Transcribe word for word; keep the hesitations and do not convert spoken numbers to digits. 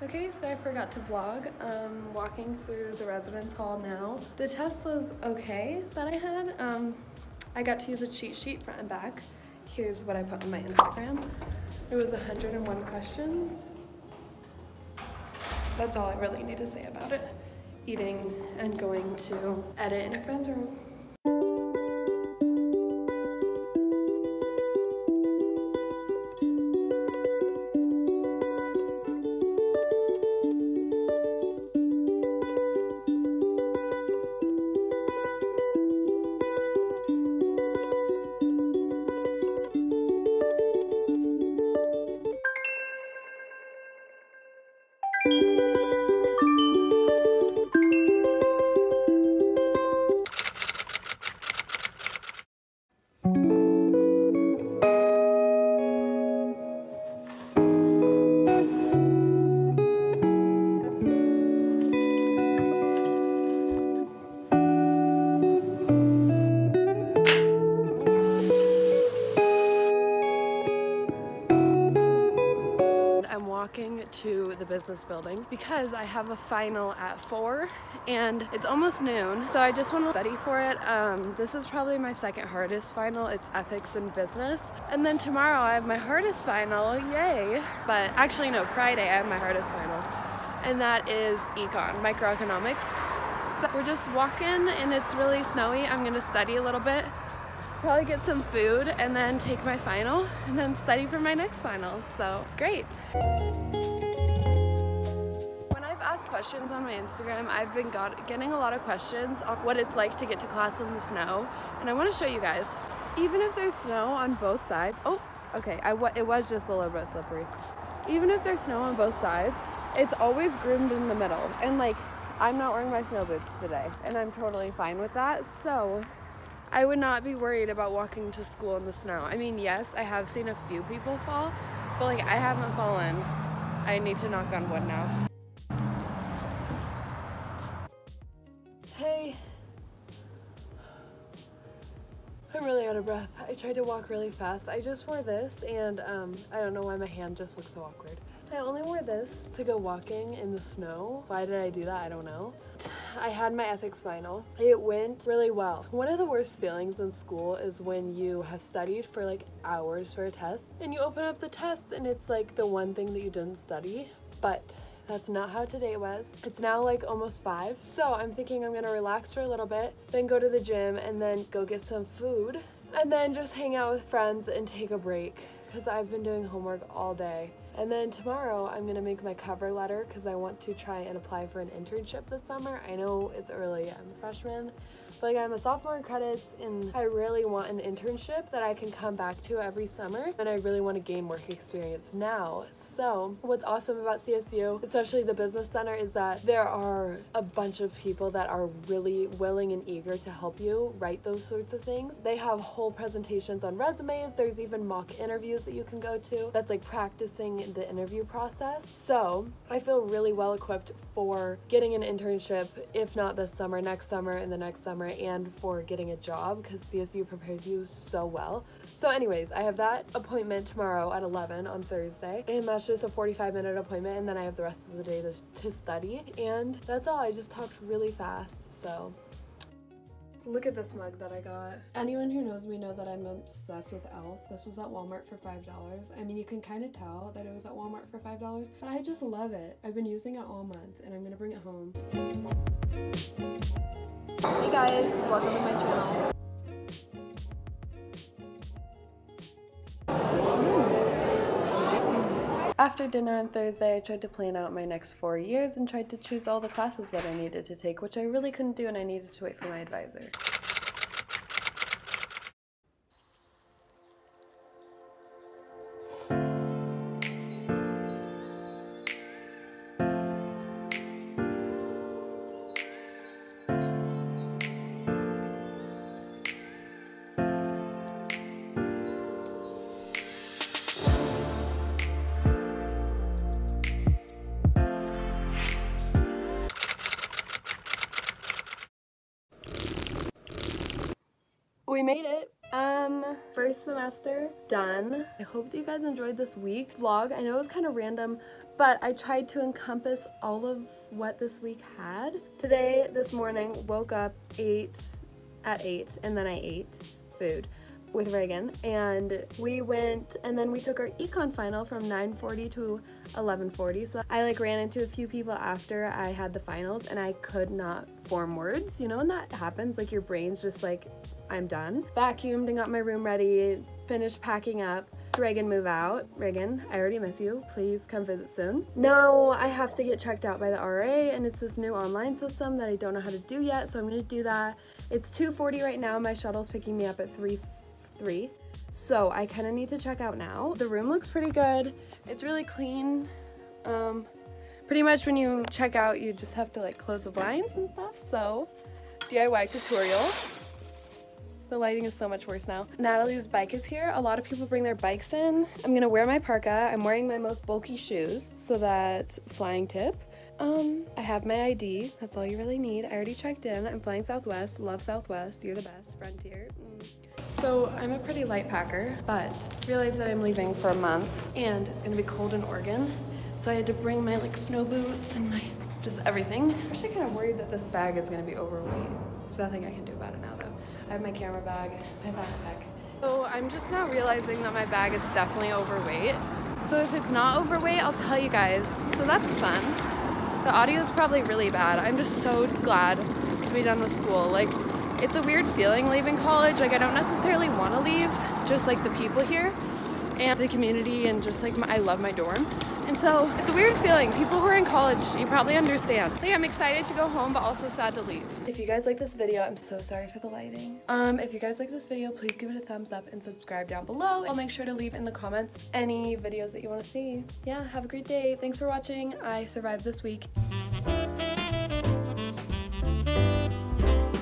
Okay, so I forgot to vlog. Um, walking through the residence hall now. The test was okay that I had. Um, I got to use a cheat sheet front and back. Here's what I put on my Instagram. It was one hundred and one questions. That's all I really need to say about it. Eating and going to edit in a friend's room. To the business building because I have a final at four and it's almost noon, so I just want to study for it. Um, this is probably my second hardest final. It's ethics and business, and then tomorrow I have my hardest final, yay. But actually no, Friday I have my hardest final, and that is econ, microeconomics. So we're just walking and it's really snowy. I'm gonna study a little bit, probably get some food, and then take my final and then study for my next final, so it's great. When I've asked questions on my Instagram, I've been got, getting a lot of questions on what it's like to get to class in the snow, and I want to show you guys. Even if there's snow on both sides, oh, okay, I, it was just a little bit slippery. Even if there's snow on both sides, it's always groomed in the middle, and like, I'm not wearing my snow boots today, and I'm totally fine with that, so I would not be worried about walking to school in the snow. I mean, yes, I have seen a few people fall, but like, I haven't fallen. I need to knock on wood now. Hey. I'm really out of breath. I tried to walk really fast. I just wore this, and um, I don't know why my hand just looks so awkward. I only wore this to go walking in the snow. Why did I do that? I don't know. I had my ethics final. It went really well. One of the worst feelings in school is when you have studied for like hours for a test and you open up the test and it's like the one thing that you didn't study, but that's not how today was. It's now like almost five, so I'm thinking I'm gonna relax for a little bit, then go to the gym and then go get some food and then just hang out with friends and take a break because I've been doing homework all day. And then tomorrow I'm gonna make my cover letter because I want to try and apply for an internship this summer. I know it's early, I'm a freshman, but like, I'm a sophomore in credits and I really want an internship that I can come back to every summer, and I really want to gain work experience now. So what's awesome about C S U, especially the business center, is that there are a bunch of people that are really willing and eager to help you write those sorts of things. They have whole presentations on resumes, there's even mock interviews that you can go to that's like practicing the interview process. So I feel really well equipped for getting an internship, if not this summer, next summer and the next summer, and for getting a job because C S U prepares you so well. So anyways, I have that appointment tomorrow at eleven on Thursday, and that's just a forty-five minute appointment, and then I have the rest of the day to, to study, and that's all. I just talked really fast, so. Look at this mug that I got. Anyone who knows me know that I'm obsessed with e l f. This was at Walmart for five dollars. I mean, you can kind of tell that it was at Walmart for five dollars, but I just love it. I've been using it all month, and I'm gonna bring it home. Hey guys, welcome to my channel. After dinner on Thursday, I tried to plan out my next four years and tried to choose all the classes that I needed to take, which I really couldn't do, and I needed to wait for my advisor. We made it. Um am first semester done. I hope that you guys enjoyed this week vlog. I know it was kind of random, but I tried to encompass all of what this week had. Today, this morning, woke up, ate at eight, and then I ate food with Reagan, and we went and then we took our econ final from nine forty to eleven forty. So I like ran into a few people after I had the finals and I could not form words, you know, and that happens, like your brain's just like, I'm done. Vacuumed and got my room ready, finished packing up. Reagan move out. Reagan, I already miss you. Please come visit soon. Now I have to get checked out by the R A, and it's this new online system that I don't know how to do yet, so I'm gonna do that. It's two forty right now. My shuttle's picking me up at three three, so I kind of need to check out now. The room looks pretty good. It's really clean. Um, pretty much when you check out, you just have to like close the blinds and stuff. So D I Y tutorial. The lighting is so much worse now. Natalie's bike is here. A lot of people bring their bikes in. I'm gonna wear my parka. I'm wearing my most bulky shoes, so that flying tip. Um, I have my I D. That's all you really need. I already checked in. I'm flying Southwest. Love Southwest. You're the best. Frontier. Mm. So I'm a pretty light packer, but realized that I'm leaving for a month and it's gonna be cold in Oregon. So I had to bring my like snow boots and my just everything. I'm actually kind of worried that this bag is gonna be overweight. There's nothing I can do about it now though. I have my camera bag, my backpack. So I'm just now realizing that my bag is definitely overweight. So if it's not overweight, I'll tell you guys. So that's fun. The audio is probably really bad. I'm just so glad to be done with school. Like, it's a weird feeling leaving college. Like, I don't necessarily want to leave, just like the people here and the community and just like my, I love my dorm. And so it's a weird feeling. People who are in college, you probably understand. Like, I'm excited to go home, but also sad to leave. If you guys like this video, I'm so sorry for the lighting. Um, if you guys like this video, please give it a thumbs up and subscribe down below. I'll make sure to leave in the comments any videos that you want to see. Yeah, have a great day. Thanks for watching. I survived this week.